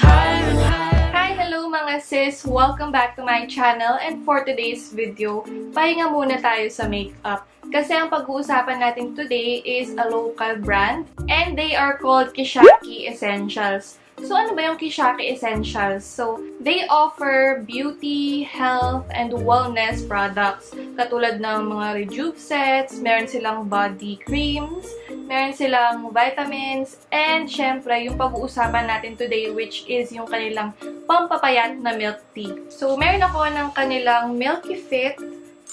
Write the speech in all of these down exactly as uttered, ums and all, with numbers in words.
Hi, hello mga sis! Welcome back to my channel, and for today's video, pahinga muna tayo sa makeup. Kasi ang pag-uusapan natin today is a local brand, and they are called Kishaki Essentials. So ano ba yung Kishaki Essentials? So they offer beauty, health, and wellness products. Katulad ng mga rejuve sets, meron silang body creams, meron silang vitamins, and syempre yung pag-uusapan natin today, which is yung kanilang pampapayat na milk tea. So meron ako ng kanilang Milkyfit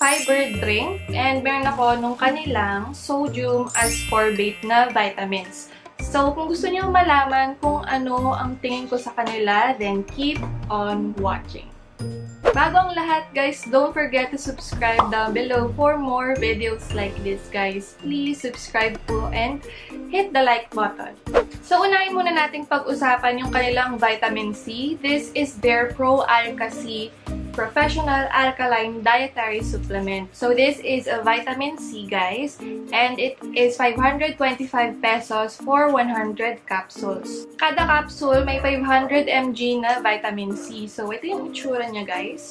fiber drink, and meron ako ng kanilang sodium ascorbate na vitamins. So kung gusto niyo malaman kung ano ang tingin ko sa kanila, then keep on watching. Bago ang lahat, guys, don't forget to subscribe down below for more videos like this, guys. Please subscribe po and hit the like button. So, unahin muna nating pag-usapan yung kanilang vitamin C. This is their Pro-Alka C Professional Alkaline Dietary Supplement. So, this is a vitamin C, guys, and it is five hundred twenty-five pesos for one hundred capsules. Kada capsule, may five hundred milligrams na vitamin C. So, ito yung itsura niya, guys.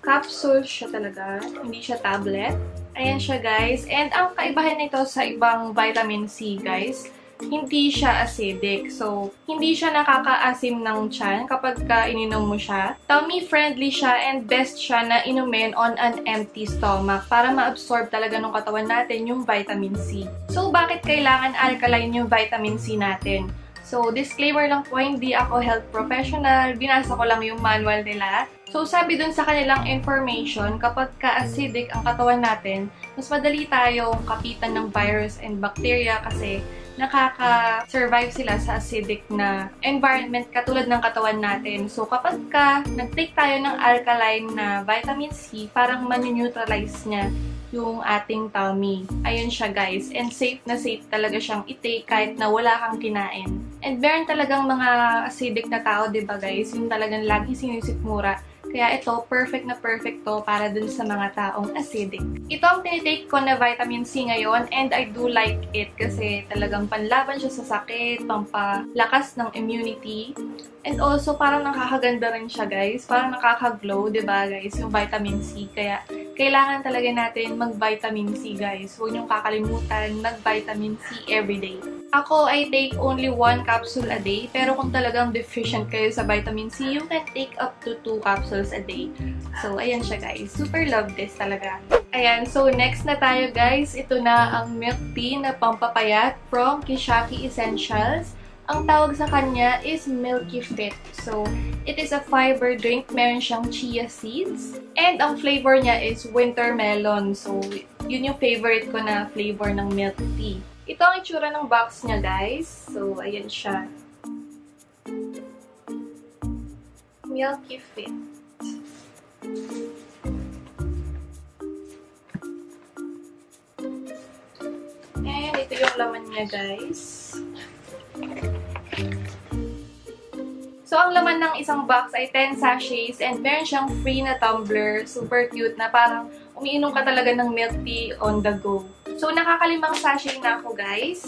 Capsule siya talaga, hindi siya tablet. Ayan siya, guys. And ang kaibahan nito sa ibang vitamin C, guys, hindi siya acidic. So, hindi siya nakakaasim ng tiyan kapag ka ininom mo siya. Tummy-friendly siya, and best siya na inumin on an empty stomach para ma-absorb talaga ng katawan natin yung vitamin C. So, bakit kailangan alkaline yung vitamin C natin? So, disclaimer lang po, hindi ako health professional. Binasa ko lang yung manual nila. So, sabi dun sa kanilang information, kapag ka-acidic ang katawan natin, mas madali tayong kapitan ng virus and bacteria kasi nakaka-survive sila sa acidic na environment katulad ng katawan natin. So, kapag ka nag-take tayo ng alkaline na vitamin C, parang man-neutralize niya yung ating tummy. Ayun siya, guys. And safe na safe talaga siyang i-take kahit na wala kang kinain. And meron talagang mga acidic na tao, diba, guys? Yung talagang lagi sinusikmura. Kaya ito, perfect na perfect to para dun sa mga taong acidic. Ito ang tinitake ko na vitamin C ngayon, and I do like it kasi talagang panlaban siya sa sakit, pampalakas ng immunity. And also, parang nakakaganda rin siya, guys. Parang nakakaglow, diba, guys, yung vitamin C. Kaya kailangan talaga natin mag-vitamin C, guys. Huwag niyong kakalimutan mag-vitamin C everyday. Ako, I take only one capsule a day. Pero kung talagang deficient kayo sa vitamin C, you can take up to two capsules a day. So, ayan siya, guys. Super love this talaga. Ayan. So, next na tayo, guys. Ito na ang milk tea na pampapayat from Kishaki Essentials. Ang tawag sa kanya is Milkyfit. So, it is a fiber drink. Meron siyang chia seeds. And ang flavor niya is winter melon. So, yun yung favorite ko na flavor ng milk tea. Ito ang itsura ng box niya, guys. So, ayan siya. Milkyfit. And ito yung laman niya, guys. So, ang laman ng isang box ay ten sachets, and meron siyang free na tumbler. Super cute na parang umiinom ka talaga ng milk tea on the go. So, nakakalimang sachet na ako, guys.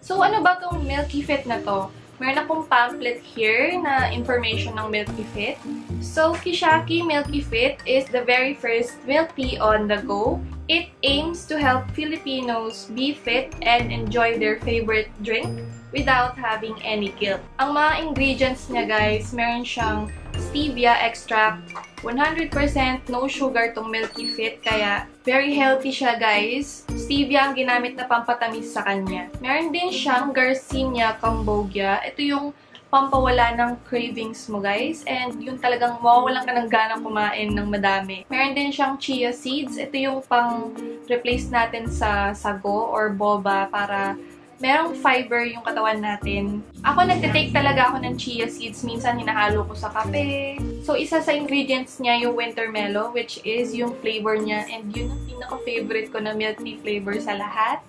So, ano ba tong Milkyfit na to? Meron akong pamphlet here na information ng Milkyfit. So, Kishaki Milkyfit is the very first milk tea on the go. It aims to help Filipinos be fit and enjoy their favorite drink without having any guilt. Ang mga ingredients niya, guys, meron siyang stevia extract, one hundred percent no sugar tong Milkyfit, kaya very healthy siya, guys. Stevia ang ginamit na pampatamis sa kanya. Meron din siyang garcinia cambogia. Ito yung pampawala ng cravings mo, guys, and yung talagang mawawalan ka ng ganang kumain ng madami. Meron din siyang chia seeds. Ito yung pang-replace natin sa sago or boba para merong fiber yung katawan natin. Ako, nagtitake talaga ako ng chia seeds. Minsan, hinahalo ko sa kape. So, isa sa ingredients niya yung winter melon, which is yung flavor niya. And yun ang pinaka-favorite ko na milk tea flavor sa lahat.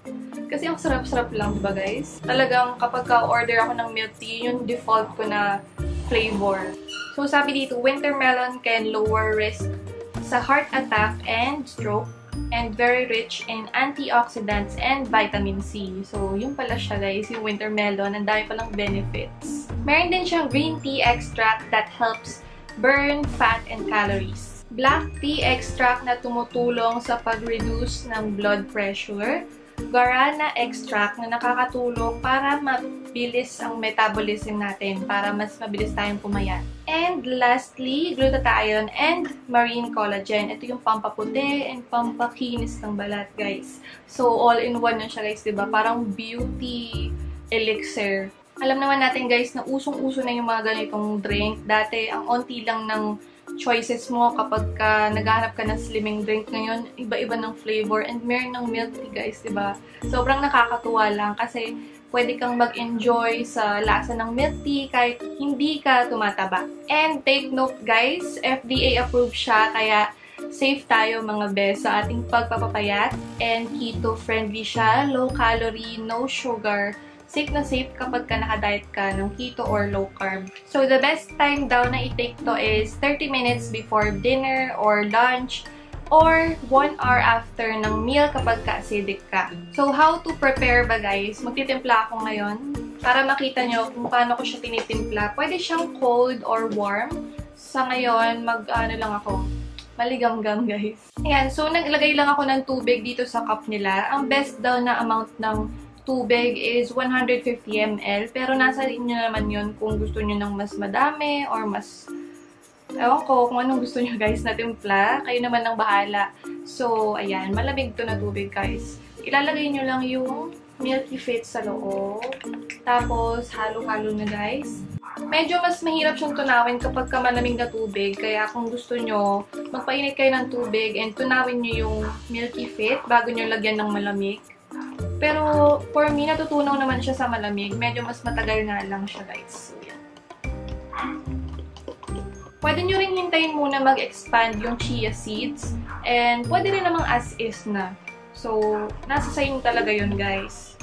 Kasi ang sarap-sarap lang, diba, guys? Talagang kapag ka-order ako ng milk tea, yung default ko na flavor. So, sabi dito, winter melon can lower risk sa heart attack and stroke. and very rich in antioxidants and vitamin C. So, yun pala siya guys, yung winter melon. Ang dami palang benefits. Meron din siyang green tea extract that helps burn fat and calories. Black tea extract na tumutulong sa pag-reduce ng blood pressure. Guarana extract na nakakatulong para mabilis ang metabolism natin, para mas mabilis tayong pumayat. And lastly, glutathione and marine collagen. Ito yung pampaputi and pampakinis ng balat, guys. So, all-in-one yun siya, guys, diba? Parang beauty elixir. Alam naman natin, guys, na usong-uso na yung mga ganitong drink. Dati, ang onti lang ng choices mo kapag ka naghahanap ka ng slimming drink ngayon, iba-iba ng flavor and meron ng milk tea guys, diba? Sobrang nakakatuwa lang kasi pwede kang mag-enjoy sa lasa ng milk tea kahit hindi ka tumataba. And take note guys, F D A approved siya kaya safe tayo mga bes sa ating pagpapapayat and keto friendly siya, low calorie, no sugar. Safe na safe kapag ka naka-diet ka ng keto or low carb. So, the best time daw na i-take to is thirty minutes before dinner or lunch or one hour after ng meal kapag ka-acidic ka. So, how to prepare ba guys? Magtitimpla ako ngayon para makita nyo kung paano ko siya tinitimpla. Pwede siyang cold or warm. Sa ngayon, mag-ano lang ako, maligamgam guys. Ayan, so naglagay lang ako ng tubig dito sa cup nila. Ang best daw na amount ng tubig is one hundred fifty milliliters, pero nasa inyo naman yun kung gusto nyo ng mas madami or mas, ewan ko kung anong gusto nyo guys na timpla, kayo naman ang bahala. So, ayan, malamig to na tubig guys. Ilalagay nyo lang yung Milkyfit sa loob, tapos halo-halo na guys. Medyo mas mahirap siyang tunawin kapag ka malamig na tubig, kaya kung gusto nyo, magpainit kayo ng tubig and tunawin nyo yung Milkyfit bago nyo lagyan ng malamig. Pero, for me, natutunaw naman siya sa malamig. Medyo mas matagal na lang siya, guys. So, yan. Pwede nyo rin hintayin muna mag-expand yung chia seeds. And, pwede rin namang as is na. So, nasa sa inyo talaga yun, guys.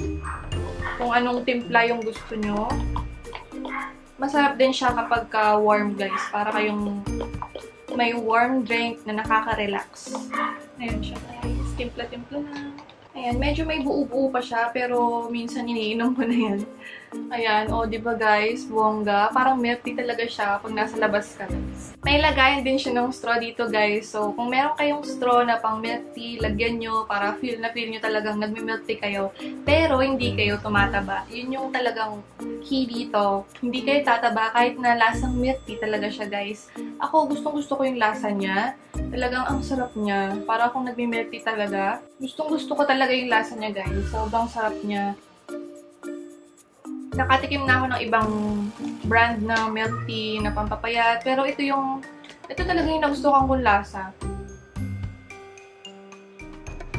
Kung anong timpla yung gusto nyo. Masarap din siya kapag ka-warm, guys. Para kayong may warm drink na nakaka-relax. Ayan siya, guys. Timpla-timpla na. Ayan, medyo may buo-buo pa siya, pero minsan iniinom ko na yan. Ayan, o, oh, diba guys, buongga. Parang milk tea talaga siya pag nasa labas ka. May lagayan din siya ng straw dito, guys. So, kung meron kayong straw na pang milk tea, lagyan nyo para feel na feel nyo talagang nagmi-milk tea kayo. Pero, hindi kayo tumataba. Yun yung talagang key dito. Hindi kayo tataba kahit na lasang milk tea talaga siya, guys. Ako, gustong-gusto ko yung lasa niya. Talagang ang sarap niya. Para akong nagmi-milk tea talaga. Gustong-gusto ko talaga talaga yung lasa niya, guys. Sobrang sarap niya. Nakatikim na ako ng ibang brand na milk tea na pampapayat. Pero ito yung, ito talaga yung nagustuhan kong lasa.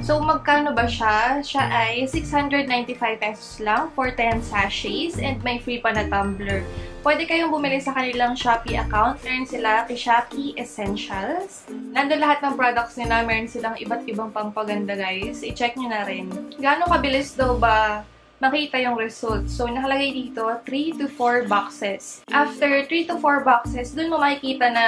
So, magkano ba siya? Siya ay six hundred ninety-five pesos lang for ten sachets and may free pa na tumbler. Pwede kayong bumili sa kanilang Shopee account. Meron sila Kishaki Essentials. Nandun lahat ng products nila. Meron silang iba't ibang pampaganda, guys. I-check nyo na rin. Gaano kabilis daw ba makita yung result? So, nakalagay dito three to four boxes. After three to four boxes, dun mo makikita na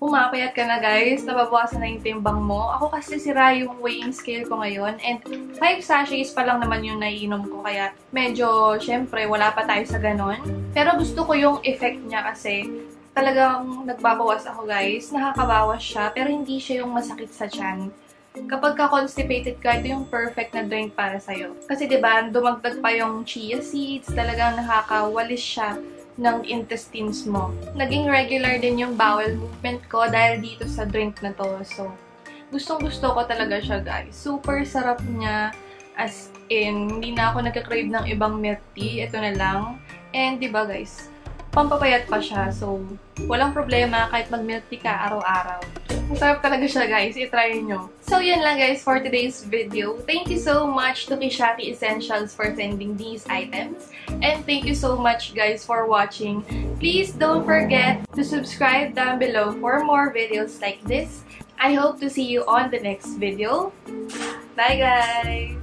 pumapayat ka na guys, nababawasan na yung timbang mo. Ako kasi sira yung weighing scale ko ngayon and five sachets pa lang naman yung naiinom ko kaya medyo syempre wala pa tayo sa ganon. Pero gusto ko yung effect niya kasi talagang nagbabawas ako guys, nakakabawas siya pero hindi siya yung masakit sa tiyan. Kapag ka-constipated ka, ito yung perfect na drink para sa'yo. Kasi diba, dumagdag pa yung chia seeds, talagang nakakawalis siya ng intestines mo. Naging regular din yung bowel movement ko dahil dito sa drink na to. So, gustong-gusto ko talaga siya, guys. Super sarap niya. As in, hindi na ako nagka-crave ng ibang milk tea. Ito na lang. And, diba guys, pampapayat pa siya. So, walang problema kahit mag-milk tea ka araw-araw. Masarap talaga siya guys, i-try nyo. So yun lang guys for today's video. Thank you so much to Kishaki Essentials for sending these items. And thank you so much guys for watching. Please don't forget to subscribe down below for more videos like this. I hope to see you on the next video. Bye guys!